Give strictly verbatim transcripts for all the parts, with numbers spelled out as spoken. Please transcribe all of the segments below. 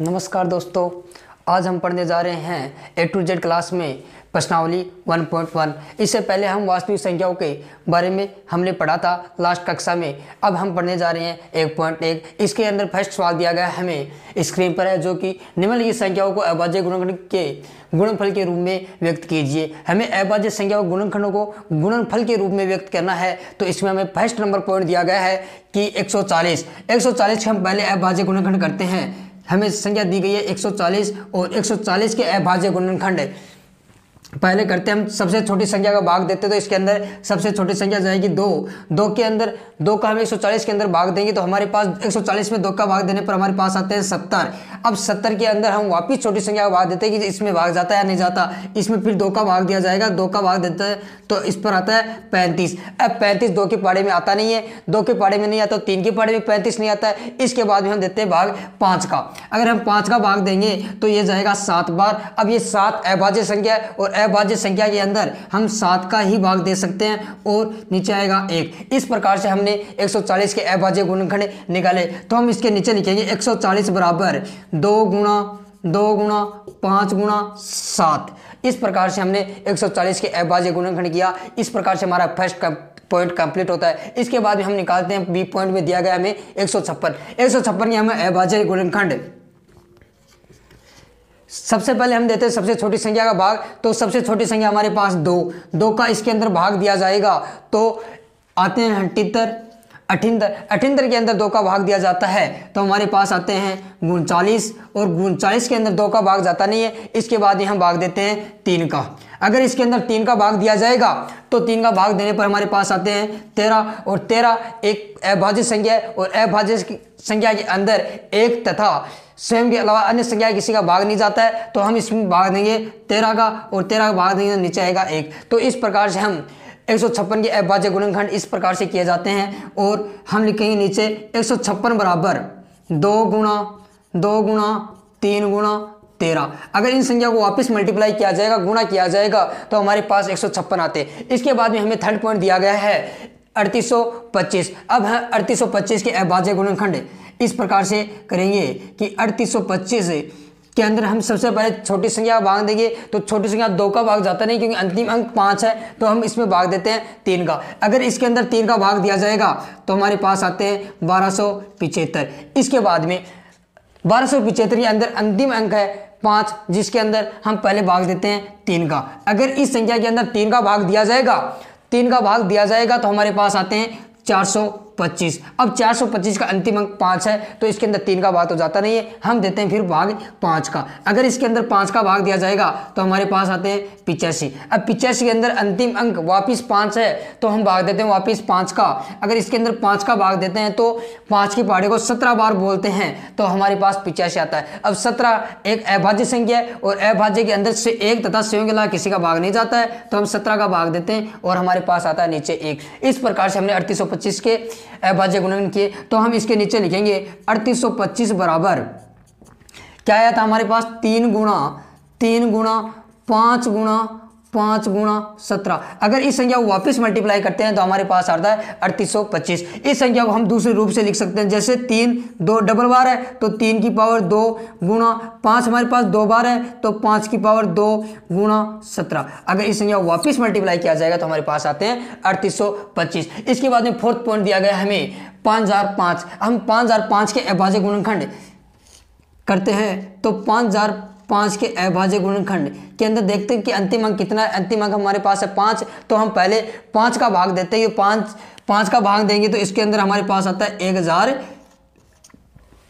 नमस्कार दोस्तों, आज हम पढ़ने जा रहे हैं ए टू जेड क्लास में प्रश्नावली वन पॉइंट वन। इससे पहले हम वास्तविक संख्याओं के बारे में हमने पढ़ा था लास्ट कक्षा में। अब हम पढ़ने जा रहे हैं एक पॉइंट एक। इसके अंदर फर्स्ट सवाल दिया गया हमें स्क्रीन पर है, जो कि निम्नलिखित संख्याओं को अभाज्य गुणनखंड के गुणनफल के रूप में व्यक्त कीजिए। हमें अभाज्य संख्या गुणनखंडों को गुणनफल के रूप में व्यक्त करना है, तो इसमें हमें फर्स्ट नंबर पॉइंट दिया गया है कि एक सौ चालीस। एक सौ चालीस हम पहले अभाज्य गुणनखंड करते हैं। हमें संख्या दी गई है एक सौ चालीस और एक सौ चालीस के अभाज्य गुणनखंड पहले करते हैं। हम सबसे छोटी संख्या का भाग देते हैं, तो इसके अंदर सबसे छोटी संख्या जाएगी दो। दो के अंदर दो का हम एक सौ चालीस के अंदर भाग देंगे, तो हमारे पास एक सौ चालीस में दो का भाग देने पर हमारे पास आते हैं सत्तर। अब सत्तर के अंदर हम वापस छोटी संख्या का भाग देते हैं कि इसमें भाग जाता है या नहीं जाता। इसमें फिर दो का भाग दिया जाएगा, दो का भाग देते हैं तो इस पर आता है पैंतीस। अब पैंतीस दो के पाड़े में आता नहीं है, दो के पाड़े में नहीं आता, तीन के पाड़े में पैंतीस नहीं आता है। इसके बाद में हम देते हैं भाग पाँच का। अगर हम पाँच का भाग देंगे तो ये जाएगा सात बार। अब ये सात अभाज्य संख्या है और अभाज्य संख्या के अंदर हम सात का ही भाग दे सकते हैं और नीचे आएगा एक। इस प्रकार से हमने एक सौ चालीस के अभाज्य गुणनखंड निकाले। तो हम इसके नीचे लिखेंगे एक सौ चालीस बराबर दो गुणा दो गुणा पाँच गुणा सात। इस प्रकार से हमने एक सौ चालीस के अभाज्य गुणनखंड किया। इस प्रकार से हमारा फर्स्ट पॉइंट कंप्लीट होता है। इसके बाद में हम निकालते हैं बी पॉइंट में दिया गया हमें एक सौ छप्पन। एक सौ छप्पन हमें अभाज्य गुणनखंड सबसे पहले हम देते हैं सबसे छोटी संख्या का भाग, तो सबसे छोटी संख्या हमारे पास दो। दो का इसके अंदर भाग दिया जाएगा तो आते हैं अठहत्तर। अठहत्तर अठहत्तर के अंदर दो का भाग दिया जाता है तो हमारे पास आते हैं उनचालीस और उनचालीस के अंदर दो का भाग जाता नहीं है। इसके बाद हम भाग देते हैं तीन का। अगर इसके अंदर तीन का भाग दिया जाएगा तो तीन का भाग देने पर हमारे पास आते हैं तेरह और तेरह एक अभाज्य संख्या है और अभाज्य संख्या के अंदर एक तथा स्वयं के अलावा अन्य संख्या किसी का भाग नहीं जाता है, तो हम इसमें भाग देंगे तेरह का और तेरह का भाग देंगे नीचे आएगा एक। तो इस प्रकार से हम एक सौ छप्पन के अभाज्य गुणनखंड इस प्रकार से किए जाते हैं और हम लिखेंगे नीचे एक सौ छप्पन बराबर दो गुणा दो गुणा तीन गुणा तेरह। अगर इन संख्या को वापस मल्टीप्लाई किया जाएगा, गुणा किया जाएगा, तो हमारे पास एक सौ छप्पन आते हैं। इसके बाद में हमें थर्ड पॉइंट दिया गया है अड़तीस सौ पच्चीस। अब हम अड़तीस सौ पच्चीस के अभाज्य गुणनखंड इस प्रकार से करेंगे कि अड़तीस सौ पच्चीस के अंदर हम सबसे पहले छोटी संख्या भाग देंगे, तो छोटी संख्या दो का भाग जाता नहीं क्योंकि अंतिम अंक पाँच है, तो हम इसमें भाग देते हैं तीन का। अगर इसके अंदर तीन का भाग दिया जाएगा तो हमारे पास आते हैं बारह सौ पचहत्तर। इसके बाद में बारह सौ पचहत्तर के अंदर अंतिम अंक है पाँच, जिसके अंदर हम पहले भाग देते हैं तीन का। अगर इस संख्या के अंदर तीन का भाग दिया जाएगा तीन का भाग दिया जाएगा तो हमारे पास आते हैं चार सौ पच्चीस। अब चार सौ पच्चीस का अंतिम अंक पाँच है, तो इसके अंदर तीन का भाग तो जाता नहीं है, हम देते हैं फिर भाग पाँच का। अगर इसके अंदर पाँच का भाग दिया जाएगा तो हमारे पास आते हैं पिचासी। अब पिचासी के अंदर अंतिम अंक वापस पाँच है, तो हम भाग देते हैं वापस पाँच का। अगर इसके अंदर पाँच का भाग देते हैं तो पाँच की पहाड़ी को सत्रह बार बोलते हैं, तो हमारे पास पिचासी आता है। अब सत्रह एक अभाज्य संख्या है और अभाज्य के अंदर से एक तथा स्वयं के अलावा किसी का भाग नहीं जाता है, तो हम सत्रह का भाग देते हैं और हमारे पास आता है नीचे एक। इस प्रकार से हमने अड़तीस सौ पच्चीस के अभाज्य गुणनखंड किए। तो हम इसके नीचे लिखेंगे अड़तीस सौ पच्चीस बराबर क्या आया था हमारे पास तीन गुणा तीन गुणा पाँच गुणा पाँच गुणा सत्रह। अगर इस संख्या को वापस मल्टीप्लाई करते हैं तो हमारे पास आता है अड़तीस सौ पच्चीस। इस संख्या को हम दूसरे रूप से लिख सकते हैं, जैसे तीन दो डबल बार है तो तीन की पावर दो गुणा पाँच, हमारे पास दो बार है तो पाँच की पावर दो गुणा सत्रह। अगर इस संख्या को वापस मल्टीप्लाई किया जाएगा तो हमारे पास आते हैं अड़तीस सौ पच्चीस। इसके बाद में फोर्थ पॉइंट दिया गया हमें पाँच हज़ार पाँच। हम पाँच हज़ार पाँच के अभाज्य गुणनखंड करते हैं, तो पाँच हज़ार पाँच के अभाज्य गुणनखंड के अंदर देखते हैं कि अंतिम अंक कितना है। अंतिम अंक हमारे पास है पाँच, तो हम पहले पाँच का भाग देते हैं। पाँच पाँच का भाग देंगे तो इसके अंदर हमारे पास आता है एक हज़ार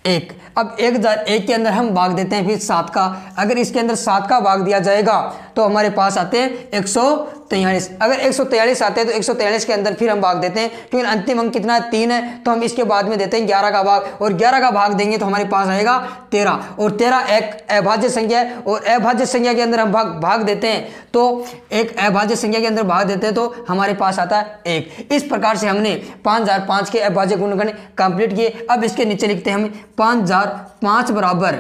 एक। अब एक हज़ार एक के अंदर हम भाग देते हैं फिर सात का। अगर इसके अंदर सात का भाग दिया जाएगा तो हमारे पास आते हैं एक सौ तैंतालीस। अगर एक सौ तैंतालीस आते हैं तो एक सौ तैंतालीस के अंदर फिर हम भाग देते हैं, क्योंकि अंतिम अंक कितना है तीन है, तो हम इसके बाद में देते हैं ग्यारह का भाग और ग्यारह का भाग देंगे तो हमारे पास आएगा तेरह और तेरह एक अभाज्य संख्या है और अभाज्य संख्या के अंदर हम भाग भाग देते हैं, तो एक अभाज्य संख्या के अंदर भाग देते हैं तो हमारे पास आता है एक। इस प्रकार से हमने पाँच हज़ार पाँच के अभाज्य गुणनखंड कंप्लीट किए। अब इसके नीचे लिखते हैं हम पाँच हज़ार पाँच बराबर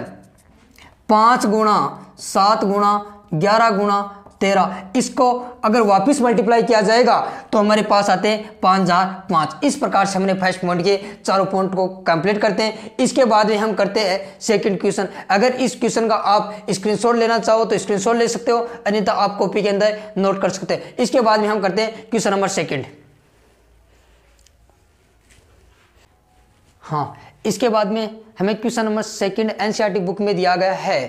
पाँच गुणा सात गुणा ग्यारह गुणा तेरह, इसको अगर वापस मल्टीप्लाई किया जाएगा तो हमारे पास आते हैं पाँच हजार पाँच। इस प्रकार से हमने फर्स्ट पॉइंट के चारों पॉइंट को कंप्लीट करते हैं। इसके बाद में हम करते हैं सेकंड क्वेश्चन। अगर इस क्वेश्चन का आप स्क्रीनशॉट लेना चाहो तो स्क्रीनशॉट ले सकते हो, अन्यथा आप कॉपी के अंदर नोट कर सकते हैं। इसके बाद में हम करते हैं क्वेश्चन नंबर सेकेंड। हाँ, इसके बाद में हमें question number second NCERT book में दिया गया है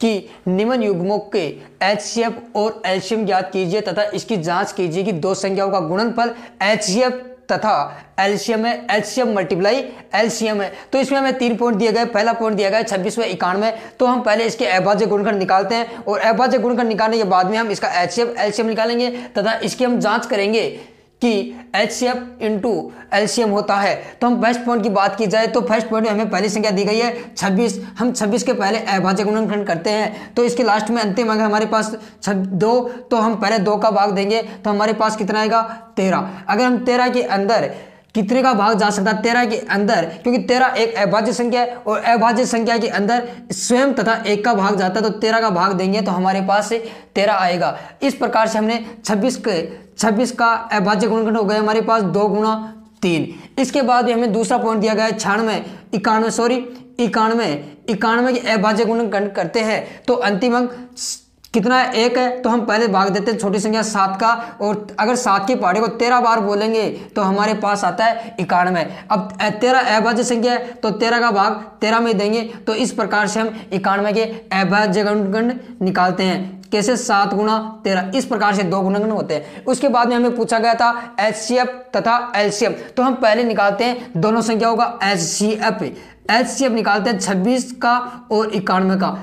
कि निम्न युग्मों के एचसीएफ और एलसीएम ज्ञात कीजिए तथा इसकी जांच कीजिए कि दो संख्याओं का गुणनफल एचसीएफ तथा एलसीएम है, एचसीएफ मल्टीप्लाई एलसीएम है। तो इसमें हमें तीन पॉइंट दिए गए। पहला पॉइंट दिया गया है छब्बीस व इक्यानवे। तो हम पहले इसके अभाज्य गुणखंड निकालते हैं और अभाज्य गुणखंड निकालने के बाद में हम इसका एचसीएफ एलसीएम निकालेंगे तथा इसकी हम जाँच करेंगे कि एचसीएफ इंटू एलसीएम होता है। तो हम फर्स्ट पॉइंट की बात की जाए तो फर्स्ट पॉइंट में हमें पहली संख्या दी गई है छब्बीस। हम छब्बीस के पहले अभाज्य गुणनखंड करते हैं तो इसके लास्ट में अंतिम अंक हमारे पास दो, तो हम पहले दो का भाग देंगे तो हमारे पास कितना आएगा तेरह। अगर हम तेरह के अंदर कितने का भाग जा सकता है, तेरह के अंदर, क्योंकि तेरह एक अभाज्य संख्या है और अभाज्य संख्या के अंदर स्वयं तथा एक का भाग जाता है, तो तेरह का भाग देंगे तो हमारे पास तेरह आएगा। इस प्रकार से हमने छब्बीस के छब्बीस का अभाज्य गुणनखंड हो गया हमारे पास दो गुणा तीन। इसके बाद हमें दूसरा पॉइंट दिया गया है छियानवे इक्यानवे सॉरी इक्यानवे इक्यानवे के अभाज्य गुणनखंड करते हैं तो अंतिम अंक कितना है, एक है। तो हम पहले भाग देते हैं छोटी संख्या सात का, और अगर सात के पहाड़े को तेरह बार बोलेंगे तो हमारे पास आता है इक्यानवे। अब तेरह अभाज्य संख्या है तो तेरह का भाग तेरह में देंगे। तो इस प्रकार से हम इक्यानवे के अभाज्य गुणनखंड निकालते हैं। कैसे? सात गुणा तेरह। इस प्रकार से दो गुणनखंड होते हैं। उसके बाद में हमें पूछा गया था एचसीएफ तथा एलसीएम, तो हम पहले निकालते हैं दोनों संख्याओं का एचसीएफ। एचसीएफ निकालते हैं छब्बीस का और इक्यानवे का।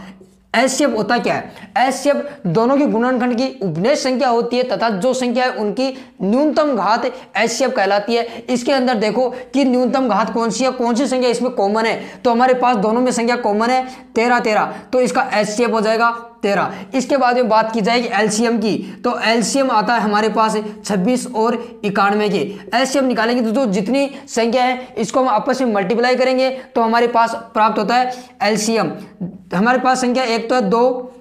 एचसीएफ होता क्या है? एचसीएफ दोनों के गुणनखंड की उपनिष्ठ संख्या होती है तथा जो संख्या है उनकी न्यूनतम घात एचसीएफ कहलाती है। इसके अंदर देखो कि न्यूनतम घात कौन सी है, कौन सी संख्या इसमें कॉमन है। तो हमारे पास दोनों में संख्या कॉमन है तेरह तेरह, तो इसका एचसीएफ हो जाएगा तेरह। इसके बाद में बात की जाएगी एलसीएम की, तो एलसीएम आता है हमारे पास छब्बीस और इक्यानवे के। एलसीएम निकालेंगे तो जो जितनी संख्या है इसको हम आपस में मल्टीप्लाई करेंगे तो हमारे पास प्राप्त होता है एलसीएम। हमारे पास संख्या एक तो है दो,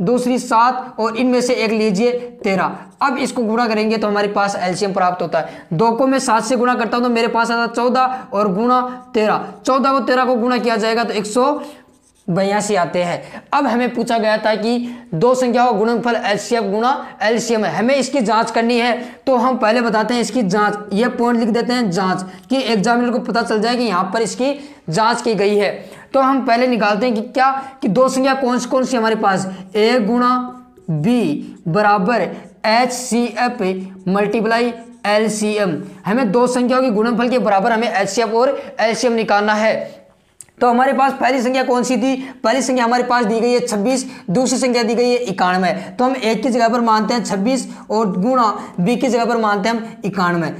दूसरी सात और इनमें से एक लीजिए तेरह। अब इसको गुणा करेंगे तो हमारे पास एलसीएम प्राप्त होता है। दो को मैं सात से गुणा करता हूँ तो मेरे पास आता है चौदह और गुणा तेरह। चौदह को तेरह को गुणा किया जाएगा तो एक सौ बयासी आते हैं। अब हमें पूछा गया था कि दो संख्याओं का गुणनफल एचसीएफ गुणा एलसीएम है, हमें इसकी जांच करनी है। तो हम पहले बताते हैं इसकी जांच। ये पॉइंट लिख देते हैं जांच, कि एग्जामिनर को पता चल जाए कि यहाँ पर इसकी जांच की गई है। तो हम पहले निकालते हैं कि क्या कि दो संख्या कौन सी कौन सी हमारे पास, ए गुणा बी बराबर H C F multiply LCM. हमें दो संख्याओं के गुणनफल के बराबर हमें एचसीएफ और एलसीएम निकालना है। तो हमारे पास पहली संख्या कौन सी थी? पहली संख्या हमारे पास दी गई है छब्बीस, दूसरी संख्या दी गई है इक्यानवे। तो हम एक की जगह पर मानते हैं छब्बीस और गुणा बी की जगह पर मानते हैं हम इक्यानवे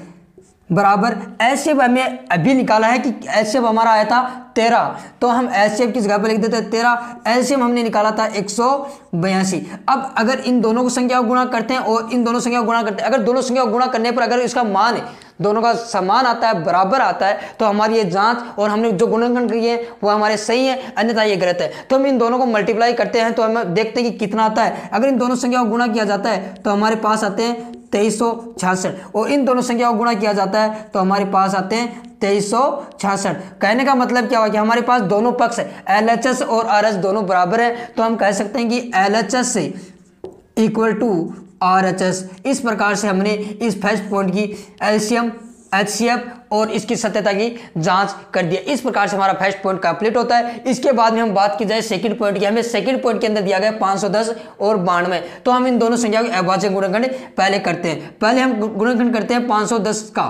बराबर एचसीएफ। हमें अभी निकाला है कि एचसीएफ हमारा आया था तेरह, तो हम एचसीएफ की जगह पर लिख देते हैं तेरह। एलसीएम हमने निकाला था एक सौ बयासी। अब अगर इन दोनों को संख्या गुणा करते हैं और इन दोनों संख्या गुणा करते हैं, अगर दोनों संख्या गुणा करने पर अगर इसका मान दोनों का समान आता है, बराबर आता है, तो हमारी ये जांच और हमने जो गुणनखंड किए हैं वो हमारे सही है, अन्यथा ये गलत है। तो हम इन दोनों को मल्टीप्लाई करते हैं तो हम देखते हैं कि कितना आता है। अगर इन दोनों संख्याओं को गुणा किया जाता है तो हमारे पास आते हैं तेईस सौ छियासठ, और इन दोनों संख्याओं को गुणा किया जाता है तो हमारे पास आते हैं तेईस सौ छियासठ। कहने का मतलब क्या हुआ कि हमारे पास दोनों पक्ष है, एल एच एस और आर एच दोनों बराबर है। तो हम कह सकते हैं कि एल एच एस से equal to R H S. इस प्रकार से हमने इस फर्स्ट पॉइंट की एलसीएम, एचसीएफ और इसकी सत्यता की जांच कर दिया। इस प्रकार से हमारा फर्स्ट पॉइंट कंप्लीट होता है। इसके बाद में हम बात की जाए सेकंड पॉइंट की। हमें सेकंड पॉइंट के अंदर दिया गया पाँच सौ दस और बानवे। तो हम इन दोनों संख्याओं के अभाज्य गुणनखंड पहले करते हैं। पहले हम गुणनखंड करते हैं पाँच सौ दस का,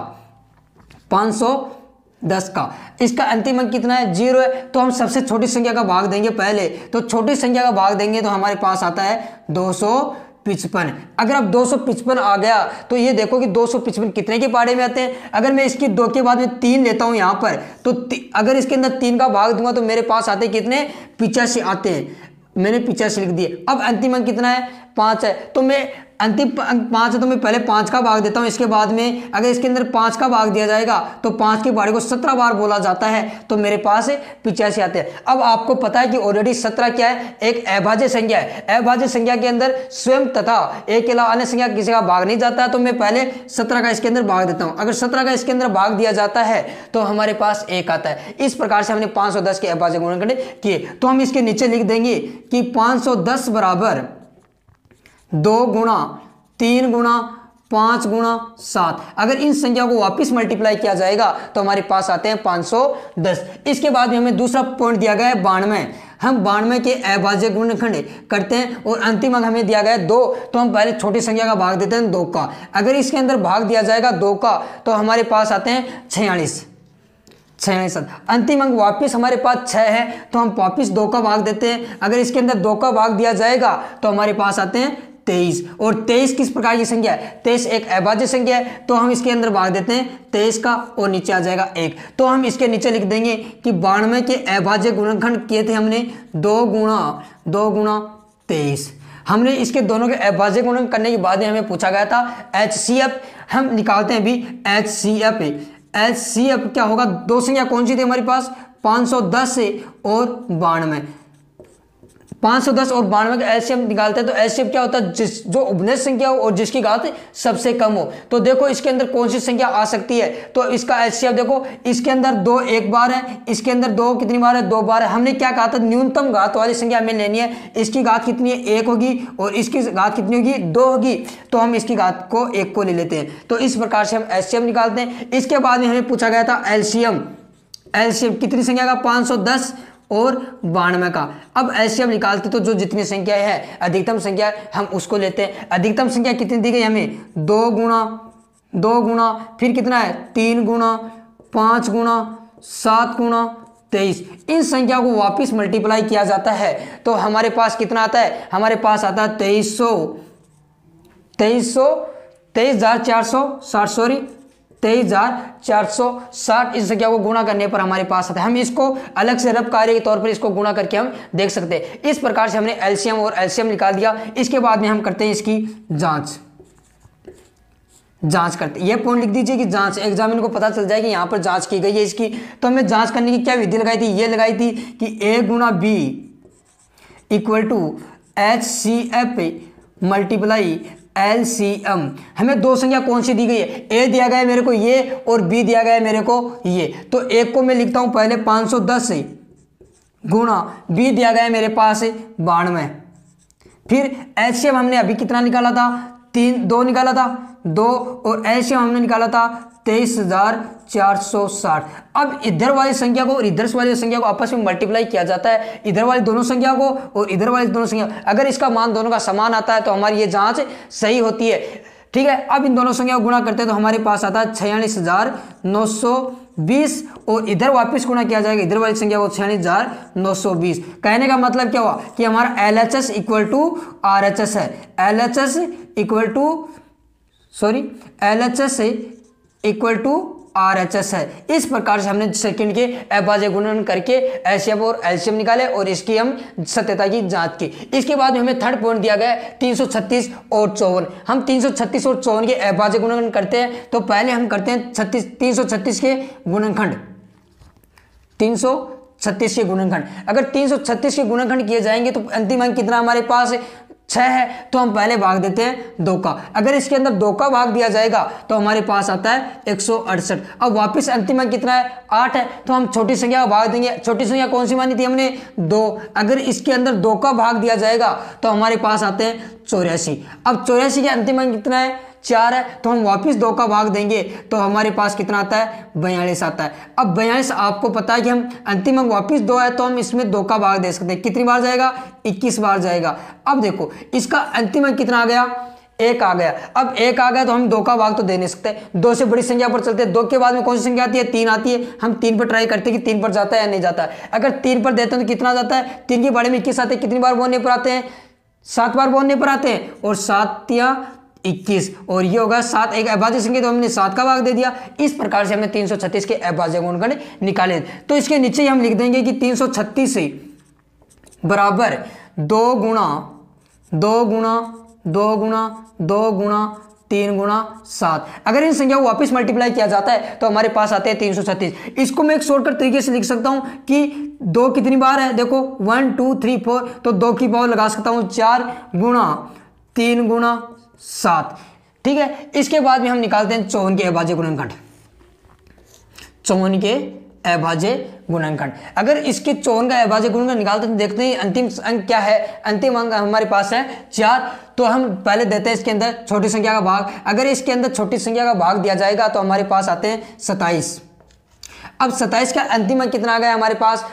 पाँच सौ दस का। इसका अंतिम अंक कितना है, जीरो है। तो हम सबसे छोटी संख्या का भाग देंगे पहले, तो छोटी संख्या का भाग देंगे तो हमारे पास आता है दो सौ पचपन। अगर आप दो सौ पचपन आ गया तो ये देखो कि दो सौ पचपन कितने के पारे में आते हैं। अगर मैं इसकी दो के बाद में तीन लेता हूँ यहाँ पर, तो अगर इसके अंदर तीन का भाग दूंगा तो मेरे पास आते कितने, पिचासी आते हैं। मैंने पिचासी लिख दिए। अब अंतिम अंक कितना है, पाँच है, तो मैं अंतिम अंक पाँच है तो मैं पहले पाँच का भाग देता हूँ। इसके बाद में अगर इसके अंदर पाँच का भाग दिया जाएगा तो पाँच के भाग को सत्रह बार बोला जाता है, तो मेरे पास पिचासी आते हैं। अब आपको पता है कि ऑलरेडी सत्रह क्या है, एक अभाज्य संख्या है। अभाज्य संख्या के अंदर स्वयं तथा एक के अलावा अन्य संख्या किसी का भाग नहीं जाता है, तो मैं पहले सत्रह का इसके अंदर भाग देता हूँ। अगर सत्रह का इसके अंदर भाग दिया जाता है तो हमारे पास एक आता है। इस प्रकार से हमने पाँच सौ दस के अभाज्य गुणनखंड किए, तो हम इसके नीचे लिख देंगे कि पाँच सौ दस बराबर दो गुणा तीन गुणा पाँच गुणा सात। अगर इन संख्याओं को वापस मल्टीप्लाई किया जाएगा तो हमारे पास आते हैं पाँच सौ दस। इसके बाद में हमें दूसरा पॉइंट दिया गया है बानवे। हम बानवे के अभाज्य गुणनखंड करते हैं और अंतिम अंक हमें दिया गया है दो, तो हम पहले छोटी संख्या का भाग देते हैं दो का। अगर इसके अंदर भाग दिया जाएगा दो का तो हमारे पास आते हैं छियालीस। छियालीस अंतिम अंक वापस हमारे पास छः है, तो हम वापस दो का भाग देते हैं। अगर इसके अंदर दो का भाग दिया जाएगा तो हमारे पास आते हैं तेईस, और तेईस किस प्रकार की संख्या है, तेईस एक अभाज्य संख्या है, तो हम इसके अंदर भाग देते हैं तेईस का और नीचे आ जाएगा एक। तो हम इसके नीचे लिख देंगे कि बानवे के अभाज्य गुणनखंड किए थे हमने दो गुणा दो गुणा तेईस। हमने इसके दोनों के अभाज्य गुणनखंड करने के बाद हमें पूछा गया था एच सी एफ, हम निकालते हैं अभी H C F. H C F क्या होगा, दो संख्या कौन सी थी हमारे पास, पाँच सौ दस और बानवे। पाँच सौ दस और बानवे का एच सी एफ निकालते हैं, तो एच सी एफ क्या होता है, जिस जो उभयनिष्ठ संख्या हो और जिसकी घात सबसे कम हो। तो देखो इसके अंदर कौन सी संख्या आ सकती है, तो इसका एच सी एफ देखो, इसके अंदर दो एक बार है, इसके अंदर दो कितनी बार है, दो बार है। हमने क्या कहा था, न्यूनतम घात वाली संख्या हमें लेनी है। इसकी घात कितनी है, एक होगी, और इसकी घात कितनी होगी, दो होगी, तो हम इसकी घात को एक को ले लेते हैं। तो इस प्रकार से हम एच सी एफ निकालते हैं। इसके बाद में हमें पूछा गया था L C M. L C M कितनी संख्या का, पाँच सौ दस और बानवे का। अब एलसीएम निकालते तो जो जितनी संख्या है अधिकतम संख्या हम उसको लेते हैं। अधिकतम संख्या कितनी दी गई हमें, दो गुणा दो गुणा फिर कितना है, तीन गुणा पाँच गुणा सात गुणा तेईस। इन संख्या को वापस मल्टीप्लाई किया जाता है तो हमारे पास कितना आता है, हमारे पास आता है तेईस सौ तेईस सौ तेईस हजार चार सौ साठ सॉरी तेईस हजार चार सौ साठ। इस संख्या को गुणा करने पर हमारे पास आता है, हम इसको अलग से रब कार्य के तौर पर इसको गुणा करके हम देख सकते हैं। इस प्रकार से हमने एलसीएम और एलसीएम निकाल दिया। इसके बाद में हम करते हैं इसकी जांच जांच करते हैं। यह पॉइंट लिख दीजिए कि जांच, एग्जामिनर को पता चल जाए कि यहाँ पर जांच की गई है इसकी। तो हमने जांच करने की क्या विधि लगाई थी, ये लगाई थी कि ए गुणा B equal to H C F multiply LCM. हमें दो संख्या कौन सी दी गई है, ए दिया गया है मेरे को ये और बी दिया गया है मेरे को ये। तो ए को मैं लिखता हूं पहले पाँच सौ दस से गुणा बी दिया गया है मेरे पास बानवे। फिर एलसीएम हमने अभी कितना निकाला था, तीन दो निकाला था दो, और एलसीएम हमने निकाला था तेईस हजार चार सौ साठ। अब इधर वाली संख्या को और इधर वाली संख्या को आपस में मल्टीप्लाई किया जाता है, इधर वाली दोनों संख्या को और इधर वाली दोनों संख्या। अगर इसका मान दोनों का समान आता है तो हमारी ये जांच सही होती है, ठीक है। अब इन दोनों संख्या को गुणा करते हैं तो हमारे पास आता है छियालीस हजार नौ सौ बीस, और इधर वापस गुणा किया जाएगा इधर वाली संख्या को छियालीस हजार नौ सौ बीस। कहने का मतलब क्या हुआ कि हमारा L H S equal to R H S है, L H S equal to sorry L H S equal to R H S है। इस प्रकार से हमने सेकंड के अभाज्य गुणन करके एचसीएफ और एलसीएम निकाले और इसकी हम सत्यता की जांच की। इसके बाद हमें थर्ड पॉइंट दिया गया है तीन सौ छत्तीस और चौवन। हम तीन सौ छत्तीस और चौवन के अभाज्य गुणनखंड करते हैं, तो पहले हम करते हैं छत्तीस तीन सौ छत्तीस के गुणनखंड तीन सौ छत्तीस के गुणनखंड। अगर तीन सौ छत्तीस के गुणनखंड किए जाएंगे तो अंतिम अंक कितना हमारे पास छः है, तो हम पहले भाग देते हैं दो का। अगर इसके अंदर दो का भाग दिया जाएगा तो हमारे पास आता है एक सौ अड़सठ। अब वापस अंतिम अंक कितना है, आठ है, तो हम छोटी संख्या का भाग देंगे। छोटी संख्या कौन सी मानी थी हमने, दो। अगर इसके अंदर दो का भाग दिया जाएगा तो हमारे पास आते हैं चौरासी। अब चौरासी के अंतिम अंक कितना है, चार है, तो हम वापस दो का भाग देंगे तो हमारे पास कितना आता है, बयालीस आता है। अब बयालीस आपको पता है कि हम अंतिम अंक वापस दो है, तो हम इसमें दो का भाग दे सकते हैं। कितनी बार जाएगा, इक्कीस बार जाएगा। अब देखो इसका अंतिम अंक कितना आ गया, एक आ गया। अब एक आ गया तो हम दो का भाग तो दे नहीं सकते, दो से बड़ी संख्या पर चलते हैं। दो के बाद में कौन सी संख्या आती है, तीन आती है। हम तीन पर ट्राई करते हैं कि तीन पर जाता है या नहीं जाता है। अगर तीन पर देते हैं तो कितना जाता है, तीन के बारे में इक्कीस आते हैं। कितनी बार बोलने पर आते हैं, सात बार बोलने पर आते हैं, और सात या इक्कीस, और ये होगा सात एक अभाज्य संख्या, तो हमने सात का भाग दे दिया। इस प्रकार से हमने तीन सौ छत्तीस के अभाज्य गुणनखंड निकाले। तो इसके नीचे ही हम लिख देंगे कि तीन सौ छत्तीस से बराबर दो गुणा दो गुणा दो गुणा दो गुणा तीन गुणा सात। अगर इन संख्याओं को वापस मल्टीप्लाई किया जाता है तो हमारे पास आते हैं तीन सौ छत्तीस। इसको मैं एक शॉर्टकट तरीके से लिख सकता हूं कि दो कितनी बार है, देखो वन टू थ्री फोर, तो दो की पावर लगा सकता हूं चार गुणा तीन गुणा सात। ठीक है, इसके बाद में हम निकालते हैं चौवन के अभाज्य गुणनखंड, चौवन के अभाज्य गुणनखंड। अगर इसके चौवन का अभाज्य गुणनखंड निकालते हैं, देखते हैं अंतिम अंक क्या है। अंतिम अंक हमारे पास है चार, तो हम पहले देते हैं इसके अंदर छोटी संख्या का भाग। अगर इसके अंदर छोटी संख्या का भाग दिया जाएगा तो हमारे पास आते हैं सत्ताईस। अब सत्ताईस का अंतिम अंक कितना आ गया हमारे पास,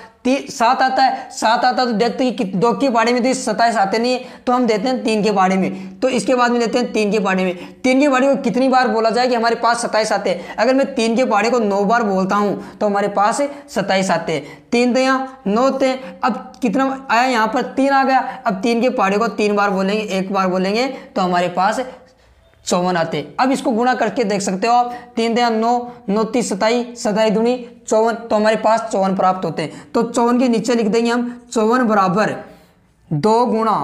सात आता है। सात आता है तो देखते हैं कि दो के पारे में तो सत्ताईस आते नहीं है, तो हम देते हैं तीन के पारे में। तो इसके बाद में देते हैं तीन के पारे में, तीन के पारे को कितनी बार बोला जाए कि हमारे पास सत्ताईस आते हैं। अगर मैं तीन के पारे को नौ बार बोलता हूं तो हमारे पास सत्ताईस आते हैं। तीन तो यहाँ नौ थे, अब कितना आया यहाँ पर तीन आ गया। अब तीन के पारे को तीन बार बोलेंगे, एक बार बोलेंगे तो हमारे पास चौवन आते। अब इसको गुणा करके देख सकते हो आप, तीन दया नौ, नौ तीस सताईस, सताई दूनी चौवन, तो हमारे पास चौवन प्राप्त होते हैं। तो चौवन के नीचे लिख देंगे हम चौवन बराबर दो गुणा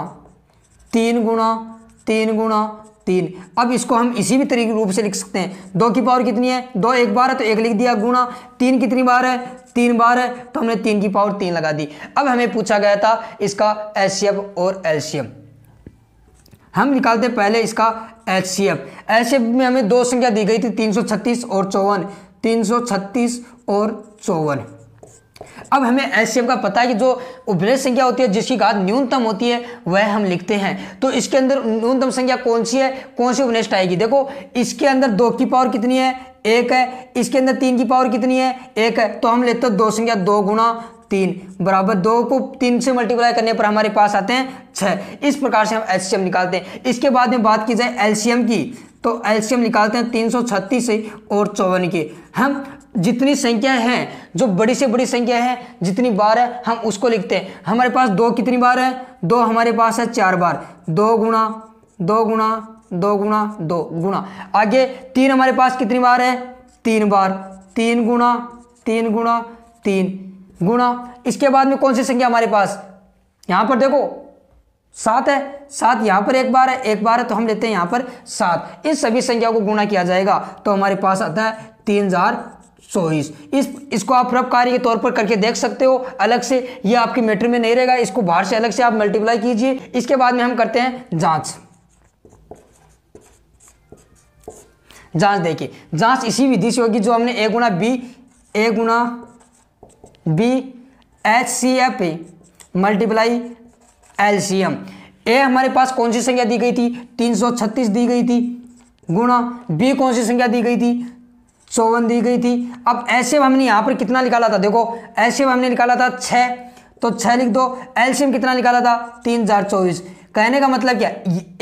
तीन गुणा तीन गुणा तीन। अब इसको हम इसी भी तरीके रूप से लिख सकते हैं, दो की पावर कितनी है, दो एक बार है तो एक लिख दिया, गुणा तीन कितनी बार है, तीन बार है तो हमने तीन की पावर तीन लगा दी। अब हमें पूछा गया था इसका एचसीएफ और एलसीएम, हम निकालते पहले इसका एचसीएफ। एचसीएफ में हमें दो संख्या दी गई थी तीन सौ छत्तीस और चौवन, तीन सौ छत्तीस और चौवन। अब हमें एचसीएफ का पता है कि जो उभरे संख्या होती है जिसकी घात न्यूनतम होती है वह हम लिखते हैं। तो इसके अंदर न्यूनतम संख्या कौन सी है, कौन सी उपनिष्ठ आएगी, देखो इसके अंदर दो की पावर कितनी है, एक है। इसके अंदर तीन की पावर कितनी है, एक है। तो हम लेते हैं दो संख्या दो गुणा तीन बराबर दो को तीन से मल्टीप्लाई करने पर हमारे पास आते हैं छः। इस प्रकार से हम एचसीएम निकालते हैं। इसके बाद में बात की जाए एलसीएम की, तो एलसीएम निकालते हैं तीन सौ छत्तीस और चौवन की। हम जितनी संख्या है, जो बड़ी से बड़ी संख्या है जितनी बार है हम उसको लिखते हैं। हमारे पास दो कितनी बार है, दो हमारे पास है चार बार, दो गुणा दो गुणा दो गुणा दो गुणा। आगे तीन हमारे पास कितनी बार है, तीन बार, तीन गुणा तीन गुणा तीन गुणा। इसके बाद में कौन सी संख्या हमारे पास, यहां पर देखो सात है, सात यहां पर एक बार है, एक बार है तो हम लेते हैं यहां पर सात। इन सभी संख्याओं को गुणा किया जाएगा तो हमारे पास आता है तीन हजार चौबीस। इस इसको आप रफ कार्य के तौर पर करके देख सकते हो अलग से, ये आपके मैटर में नहीं रहेगा, इसको बाहर से अलग से आप मल्टीप्लाई कीजिए। इसके बाद में हम करते हैं जांच। जांच देखिए, जांच इसी विधि से होगी जो हमने ए गुना बी, ए गुना B H C F multiply L C M. ए हमारे पास कौन सी संख्या दी गई थी, तीन सौ छत्तीस दी गई थी, गुणा बी कौन सी संख्या दी गई थी, चौवन दी गई थी। अब ऐसे हमने यहाँ पर कितना निकाला था, देखो ऐसे हमने निकाला था छः, तो छः लिख दो। एल सी एम कितना निकाला था, तीन हजार चौबीस। कहने का मतलब क्या,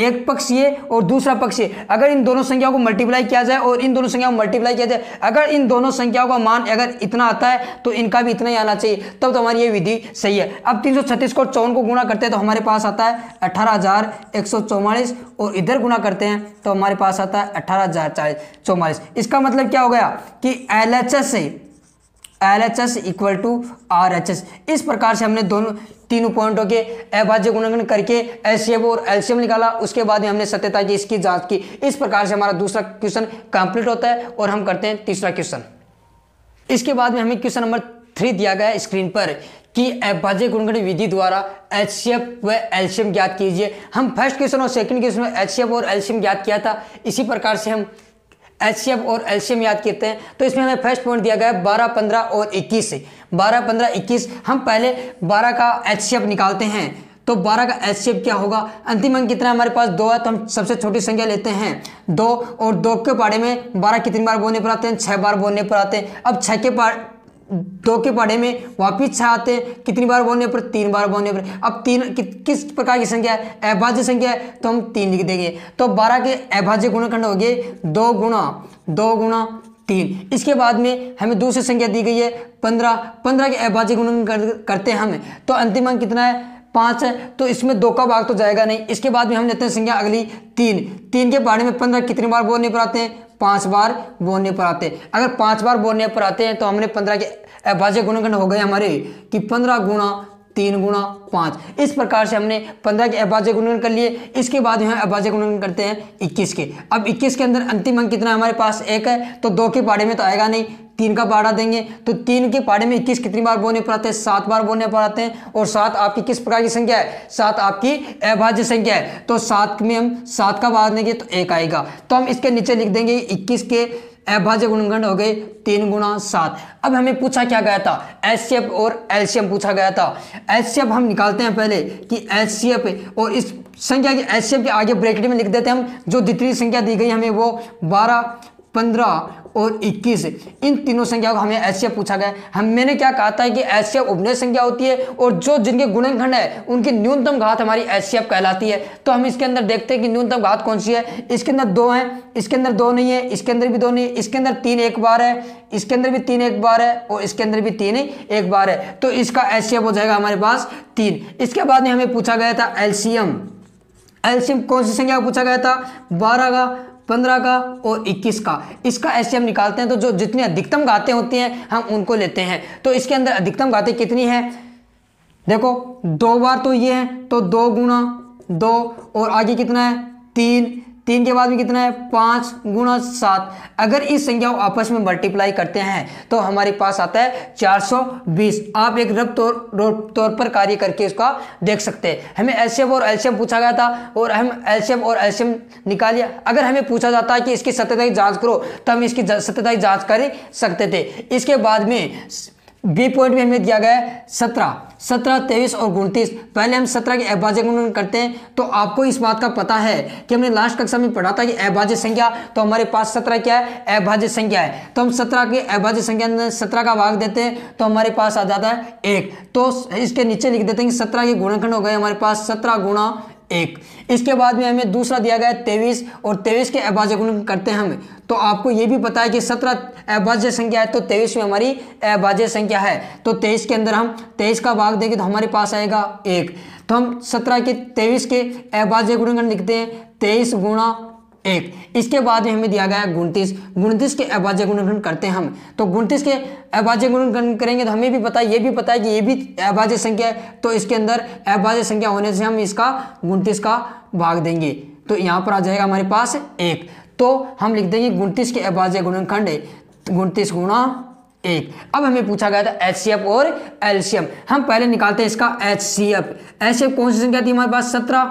एक पक्ष ये और दूसरा पक्ष ये। अगर इन दोनों संख्याओं को मल्टीप्लाई किया जाए और इन दोनों संख्याओं को मल्टीप्लाई किया जाए, अगर इन दोनों संख्याओं का मान अगर इतना आता है तो इनका भी इतना ही आना चाहिए, तब तो, तो हमारी ये विधि सही है। अब तीन सौ छत्तीस को चौवन को गुणा करते हैं तो हमारे पास आता है अठारह हज़ार एक सौ चौवालीस, और इधर गुणा करते हैं तो हमारे पास आता है अठारह हज़ार चालीस चौवालीस। इसका मतलब क्या हो गया कि एल एच एस से L H S equal to R H S. इस प्रकार से हमने दोनों तीनों पॉइंटों के अभाज्य गुणनखंड करके एचसीएफ और एलसीएम निकाला। उसके बाद में हमने सत्यता की इसकी जांच की। इस प्रकार से हमारा दूसरा क्वेश्चन कंप्लीट होता है और हम करते हैं तीसरा क्वेश्चन। इसके बाद में हमें क्वेश्चन नंबर थ्री दिया गया है स्क्रीन पर कि अभाज्य गुणनखंड विधि द्वारा एचसीएफ व एलसीएम ज्ञात कीजिए। हम फर्स्ट क्वेश्चन और सेकंड क्वेश्चन में एचसीएफ और एलसीएम ज्ञात किया था, इसी प्रकार से हम एचसीएफ और एलसीएम याद करते हैं। तो इसमें हमें फर्स्ट पॉइंट दिया गया है बारह पंद्रह और इक्कीस, बारह पंद्रह इक्कीस। हम पहले बारह का एचसीएफ निकालते हैं, तो बारह का एचसीएफ क्या होगा, अंतिम अंक कितना हमारे पास दो है, तो हम सबसे छोटी संख्या लेते हैं दो, और दो के पारे में बारह कितनी बार बोलने पर आते हैं, छः बार बोलने पर आते हैं। अब छः के पार दो के पारे में वापिस छः आते हैं, कितनी बार बोलने पर, तीन बार बोलने पर। अब तीन कि, किस प्रकार की संख्या है, अभाज्य संख्या है, तो हम तीन लिख देंगे। तो बारह के अभाज्य गुणनखंड हो गए दो गुणा दो गुणा तीन। इसके बाद में हमें दूसरी संख्या दी गई है पंद्रह, पंद्रह के अभाज्य गुणनखंड करते हैं हमें, तो अंतिम अंक कितना है पाँच है, तो इसमें दो का भाग तो जाएगा नहीं। इसके बाद में हम लेते हैं संख्या अगली तीन, तीन के पारे में पंद्रह कितनी बार बोलने पर आते हैं, पाँच बार बोलने पर आते हैं। अगर पाँच बार बोलने पर आते हैं तो हमने पंद्रह के अभाज्य गुणनखंड हो गए हमारे कि पंद्रह गुणा तीन गुणा पाँच। इस प्रकार से हमने पंद्रह के अभाज्य गुणन कर लिए। इसके बाद यहाँ अभाज्य गुणन करते हैं इक्कीस के। अब इक्कीस के अंदर अंतिम अंक कितना हमारे पास एक है, तो दो के पहाड़े में तो आएगा नहीं, तीन का पहाड़ा देंगे। तो तीन के पहाड़े में इक्कीस कितनी बार बोने पर आते हैं, सात बार बोने पर आते हैं। और सात आपकी किस प्रकार की संख्या है, सात आपकी अभाज्य संख्या है। तो सात में हम सात का भाग देंगे तो एक आएगा। तो हम इसके नीचे लिख देंगे इक्कीस के अभाज्य गुणनखंड हो गए तीन गुणा सात। अब हमें पूछा क्या गया था, एचसीएफ और एलसीएम पूछा गया था। एचसीएफ हम निकालते हैं पहले कि एचसीएफ और इस संख्या के एचसीएफ के आगे ब्रैकेट में लिख देते हैं हम जो द्वितीय संख्या दी गई हमें, वो बारह, पंद्रह और इक्कीस, इन तीनों संख्याओं का हमें एचसीएफ पूछा गया। हम मैंने क्या कहा था कि एचसीएफ उपनय संख्या होती है और जो जिनके गुणनखंड है उनकी न्यूनतम घात हमारी एचसीएफ कहलाती है। तो हम इसके अंदर देखते हैं कि न्यूनतम घात कौन सी है। इसके अंदर दो हैं, इसके अंदर दो नहीं है, इसके अंदर भी दो नहीं है, इसके अंदर तीन एक बार है, इसके अंदर भी तीन एक बार है और इसके अंदर भी तीन एक बार है। तो इसका एचसीएफ हो जाएगा हमारे पास तीन। इसके बाद में हमें पूछा गया था एलसीएम। एलसीएम कौन सी संख्या पूछा गया था, बारह का, पंद्रह का और इक्कीस का। इसका एचसीएफ निकालते हैं तो जो जितनी अधिकतम घातें होती हैं हम उनको लेते हैं। तो इसके अंदर अधिकतम घातें कितनी हैं, देखो दो बार तो ये है, तो दो गुणा दो और आगे कितना है तीन, तीन के बाद में कितना है पाँच गुणा सात। अगर इस संख्या को आपस में मल्टीप्लाई करते हैं तो हमारे पास आता है चार सौ बीस। आप एक रफ तौर तौर पर कार्य करके इसका देख सकते हैं। हमें एचसीएफ और एलसीएम पूछा गया था और हम एचसीएफ और एलसीएम निकालिए। अगर हमें पूछा जाता है कि इसकी सत्यता की जाँच करो तो हम इसकी सत्यता की जाँच कर सकते थे। इसके बाद में बी पॉइंट में हमें दिया गया है सत्रह, सत्रह, तेईस और उनतीस। पहले हम सत्रह के अभाज्य गुणन करते हैं। तो आपको इस बात का पता है कि हमने लास्ट कक्षा में पढ़ा था कि अभाज्य संख्या, तो हमारे पास सत्रह क्या है, अभाज्य संख्या है। तो हम सत्रह के अभाज्य संख्या में सत्रह का भाग देते हैं तो हमारे पास आ जाता है एक। तो इसके नीचे लिख देते हैं कि सत्रह के गुणनखंड हो गए हमारे पास सत्रह गुणा एक। इसके बाद में हमें दूसरा दिया गया है तेईस और तेईस के अभाज्य गुणन करते हैं हम। तो आपको ये भी पता है कि सत्रह अभाज्य संख्या है तो तेईस में हमारी अभाज्य संख्या है। तो तेईस के अंदर हम तेईस का भाग देंगे तो हमारे पास आएगा एक। तो हम सत्रह के तेईस के अभाज्य गुणनखंड लिखते हैं तेईस गुणा एक। इसके बाद में हमें दिया गया है उनतीस, उनतीस के अभाज्य गुणनखंड करते हैं हम। तो उनतीस के अभाज्य गुणनखंड करेंगे तो हमें भी पता है, ये भी पता है कि ये भी अभाज्य संख्या है। तो इसके अंदर अभाज्य संख्या होने से हम इसका उनतीस का भाग देंगे तो यहाँ पर आ जाएगा हमारे पास एक। तो हम लिख देंगे उनतीस के अभाज्य गुणनखंड उनतीस गुणा एक। अब हमें पूछा गया था एचसीएफ और एलसीएम। हम पहले निकालते हैं इसका एचसीएफ। एचसीएफ कौन सी संख्या थी हमारे पास, सत्रह,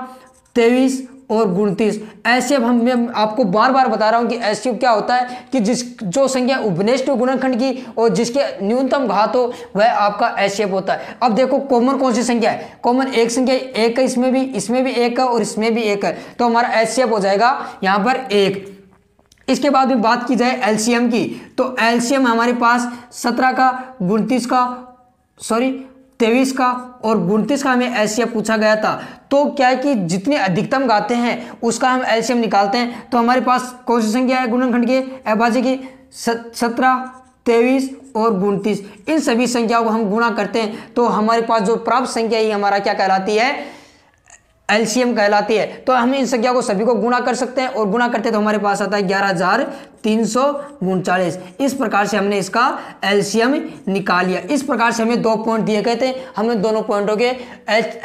तेईस और उनतीस। ऐसे अब हम मैं आपको बार बार बता रहा हूँ कि एचसीएफ क्या होता है कि जिस जो संख्या उपनिष्ठ हो गुणनखंड की और जिसके न्यूनतम घात हो वह आपका एचसीएफ होता है। अब देखो कॉमन कौन सी संख्या है, कॉमन एक संख्या एक है, इसमें भी इसमें भी एक है और इसमें भी एक है। तो हमारा एचसीएफ हो जाएगा यहाँ पर एक। इसके बाद में बात की जाए एलसीएम की, तो एलसीएम हमारे पास सत्रह का, उनतीस का, सॉरी तेईस का और उनतीस का हमें एचसीएफ पूछा गया था। तो क्या है कि जितने अधिकतम घातें हैं उसका हम एलसीएम निकालते हैं। तो हमारे पास कौन सी संख्या है गुणनखंड के अभाज्य की, सत्रह, तेईस और उनतीस। इन सभी संख्याओं को हम गुणा करते हैं तो हमारे पास जो प्राप्त संख्या है हमारा क्या कहलाती है, एलसीएम कहलाती है। तो हम इन संख्या को सभी को गुणा कर सकते हैं और गुणा करते हैं तो हमारे पास आता है ग्यारह हज़ार तीन सौ उनचालीस। इस प्रकार से हमने इसका एलसीएम निकाल लिया। इस प्रकार से हमें दो पॉइंट दिए गए थे, हमने दोनों पॉइंटों के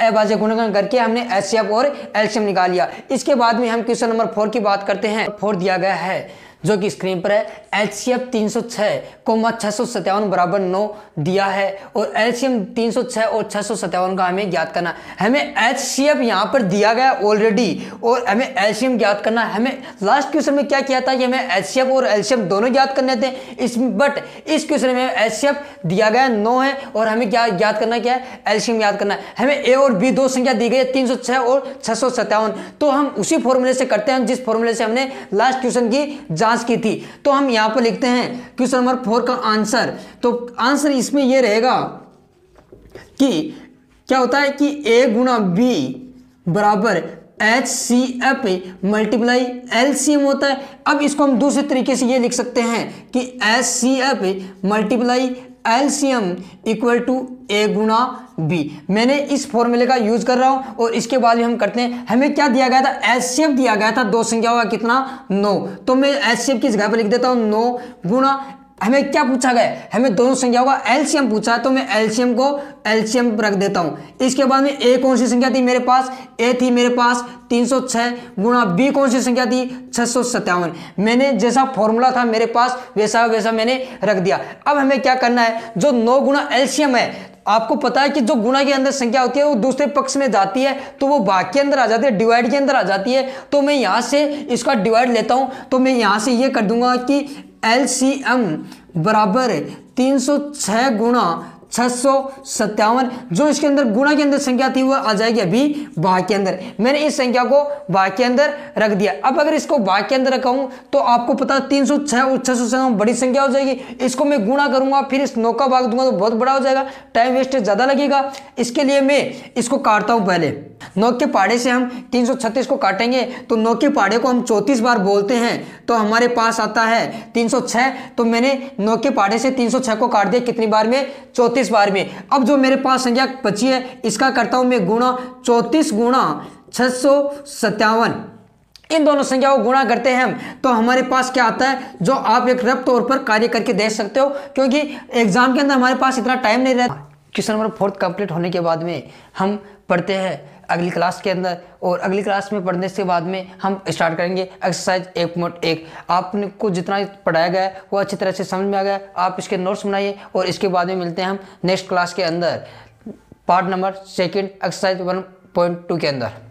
अभाज्य गुणनखंड करके हमने एचसीएफ और एलसीएम निकाल लिया। इसके बाद में हम क्वेश्चन नंबर फोर की बात करते हैं। फोर दिया गया है जो कि स्क्रीन पर है, एचसीएफ तीन सौ छः कोमा छः सौ सत्तावन बराबर नौ दिया है और एलसीएम तीन सौ छः और छः सौ सत्तावन का हमें ज्ञात करना। हमें एचसीएफ यहाँ पर दिया गया ऑलरेडी और हमें एलसीएम ज्ञात करना। हमें लास्ट क्वेश्चन में क्या किया था कि हमें एचसीएफ और एलसीएम दोनों ज्ञात करने थे इसमें, बट इस क्वेश्चन में एचसीएफ दिया गया नौ है और हमें क्या ज्ञात करना, क्या है एलसीएम ज्ञात करना। हमें ए और बी दो संख्या दी गई है तीन सौ छः और छः सौ सत्तावन। तो हम उसी फॉर्मूले से करते हैं जिस फॉर्मूले से हमने लास्ट क्वेश्चन की जांच की थी। तो हम यहां पर लिखते हैं क्वेश्चन नंबर फोर का आंसर। तो आंसर इसमें यह रहेगा कि क्या होता है कि a गुणा बी बराबर H C F multiply L C M होता है। अब इसको हम दूसरे तरीके से यह लिख सकते हैं कि H C F multiply L C M equal to A गुणा बी। मैंने इस फॉर्मूले का यूज कर रहा हूँ। और इसके बाद भी हम करते हैं, हमें क्या दिया गया था, एचसीएफ दिया गया था दो संख्याओं का कितना, नौ। तो मैं एचसीएफ की जगह पर लिख देता हूँ नौ गुणा हमें क्या पूछा गया है, हमें दोनों संख्याओं का एलसीएम पूछा है, तो मैं एलसीएम को एलसीएम रख देता हूं। इसके बाद में ए कौन सी संख्या थी मेरे पास, ए थी मेरे पास तीन सौ छह गुणा बी कौन सी संख्या थी छह सौ सत्तावन। मैंने जैसा फॉर्मूला था मेरे पास वैसा वैसा मैंने रख दिया। अब हमें क्या करना है, जो नौ गुणा एलसीएम है, आपको पता है कि जो गुणा के अंदर संख्या होती है वो दूसरे पक्ष में जाती है तो वो भाग के अंदर आ जाती है, डिवाइड के अंदर आ जाती है, तो मैं यहाँ से इसका डिवाइड लेता हूँ। तो मैं यहाँ से ये कर दूंगा कि एल सी एम बराबर तीन सौ छः गुणा छः सौ सत्तावन, जो इसके अंदर गुणा के अंदर संख्या थी वह आ जाएगी अभी भाग के अंदर। मैंने इस संख्या को भाग के अंदर रख दिया। अब अगर इसको भाग के अंदर रखा हूं तो आपको पता तीन सौ छः और छः सौ सत्तावन बड़ी संख्या हो जाएगी, इसको मैं गुणा करूंगा फिर इस नौ का भाग दूंगा तो बहुत बड़ा हो जाएगा, टाइम वेस्टेज ज़्यादा लगेगा। इसके लिए मैं इसको काटता हूँ। पहले नौ के पहाड़े से हम तीन सौ छत्तीस को काटेंगे तो नौ के पहाड़े को हम चौंतीस बार बोलते हैं तो हमारे पास आता है तीन सौ छह। तो मैंने नौ के पहाड़े से तीन सौ छह को काट दिया कितनी बार में, चौंतीस बार में। अब जो मेरे पास संख्या बची है इसका करता हूं मैं गुणा, चौंतीस गुणा छह सौ सत्तावन, इन दोनों संख्याओं को गुणा करते हैं हम तो हमारे पास क्या आता है, जो आप एक रफ तौर पर कार्य करके देख सकते हो क्योंकि एग्जाम के अंदर हमारे पास इतना टाइम नहीं रहता। क्वेश्चन नंबर फोर्थ कंप्लीट होने के बाद में हम पढ़ते हैं अगली क्लास के अंदर, और अगली क्लास में पढ़ने से बाद में हम स्टार्ट करेंगे एक्सरसाइज एक पॉइंट एक। आपने को जितना पढ़ाया गया है वो अच्छी तरह से समझ में आ गया, आप इसके नोट्स बनाइए और इसके बाद में मिलते हैं हम नेक्स्ट क्लास के अंदर part number second exercise one point two के अंदर।